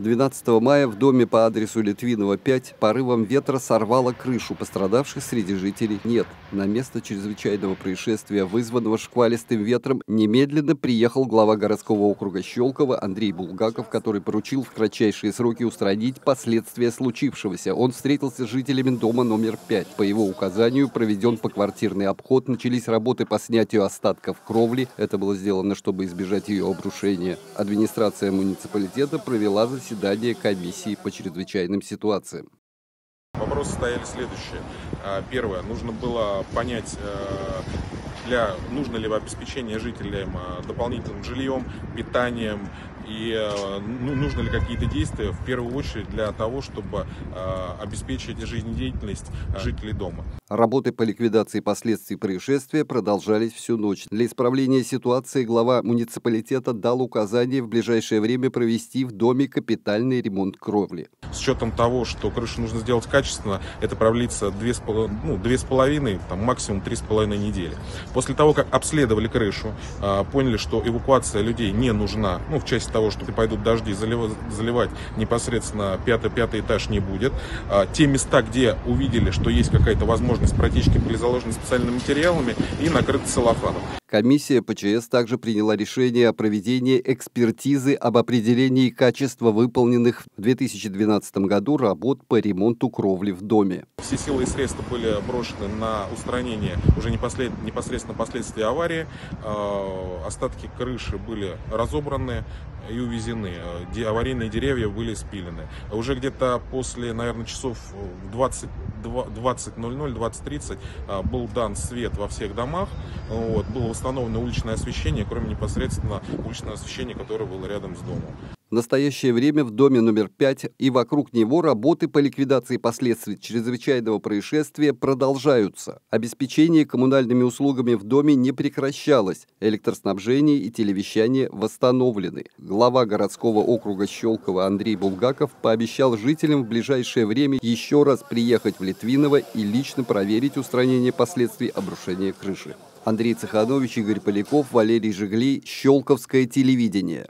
12 мая в доме по адресу Литвиново, 5 порывом ветра сорвало крышу. Пострадавших среди жителей нет. На место чрезвычайного происшествия, вызванного шквалистым ветром, немедленно приехал глава городского округа Щелково Андрей Булгаков, который поручил в кратчайшие сроки устранить последствия случившегося. Он встретился с жителями дома номер 5. По его указанию проведен поквартирный обход, начались работы по снятию остатков кровли. Это было сделано, чтобы избежать ее обрушения. Администрация муниципалитета провела заседание комиссии по чрезвычайным ситуациям. Вопросы стояли следующие. Первое. Нужно было понять, нужно ли обеспечение жителям дополнительным жильем, питанием, и нужно ли какие-то действия, в первую очередь, для того, чтобы обеспечить жизнедеятельность жителей дома. Работы по ликвидации последствий происшествия продолжались всю ночь. Для исправления ситуации глава муниципалитета дал указание в ближайшее время провести в доме капитальный ремонт кровли. С учетом того, что крышу нужно сделать качественно, это продлится 2,5, максимум 3,5 недели. После того, как обследовали крышу, поняли, что эвакуация людей не нужна, в части того, что пойдут дожди, заливать непосредственно пятый этаж не будет. Те места, где увидели, что есть какая-то возможность протечки, были заложены специальными материалами и накрыты целлофаном. Комиссия ПЧС также приняла решение о проведении экспертизы об определении качества выполненных в 2012 году работ по ремонту кровли в доме. Все силы и средства были брошены на устранение уже непосредственно последствий аварии. Остатки крыши были разобраны и увезены. Аварийные деревья были спилены. Уже где-то после, наверное, часов 20:00–20:30 был дан свет во всех домах. Было восстановлено уличное освещение, кроме непосредственно уличного освещения, которое было рядом с домом. В настоящее время в доме номер 5 и вокруг него работы по ликвидации последствий чрезвычайного происшествия продолжаются. Обеспечение коммунальными услугами в доме не прекращалось. Электроснабжение и телевещание восстановлены. Глава городского округа Щелково Андрей Булгаков пообещал жителям в ближайшее время еще раз приехать в Литвиново и лично проверить устранение последствий обрушения крыши. Андрей Цеханович, Игорь Поляков, Валерий Жигли, Щелковское телевидение.